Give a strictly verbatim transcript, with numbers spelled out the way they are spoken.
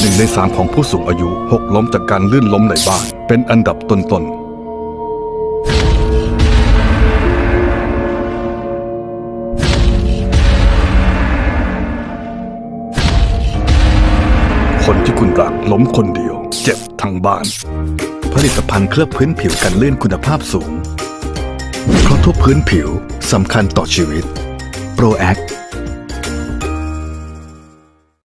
หนึ่งในสามของผู้สูงอายุหกล้มจากการลื่นล้มในบ้านเป็นอันดับต้นๆคนที่คุณรักล้มคนเดียวเจ็บทั้งบ้านผลิตภัณฑ์เคลือบพื้นผิวกันลื่นคุณภาพสูงเพราะทุกพื้นผิวสำคัญต่อชีวิต โปร แอคต์